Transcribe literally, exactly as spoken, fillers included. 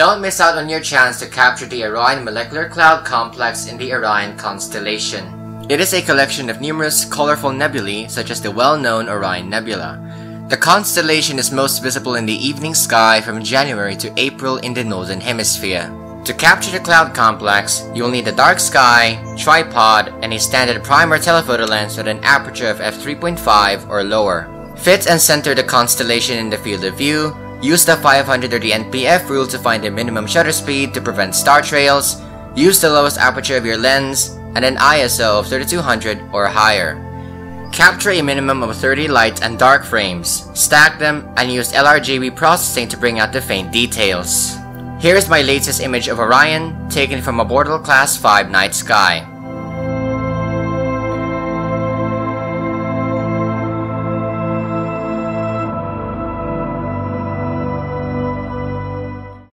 Don't miss out on your chance to capture the Orion Molecular Cloud Complex in the Orion Constellation. It is a collection of numerous colorful nebulae such as the well-known Orion Nebula. The constellation is most visible in the evening sky from January to April in the Northern Hemisphere. To capture the cloud complex, you will need a dark sky, tripod, and a standard primer telephoto lens with an aperture of f three point five or lower. Fit and center the constellation in the field of view, use the five hundred or the N P F rule to find the minimum shutter speed to prevent star trails, use the lowest aperture of your lens, and an I S O of thirty-two hundred or higher. Capture a minimum of thirty light and dark frames, stack them, and use L R G B processing to bring out the faint details. Here is my latest image of Orion, taken from a Bortle Class five night sky.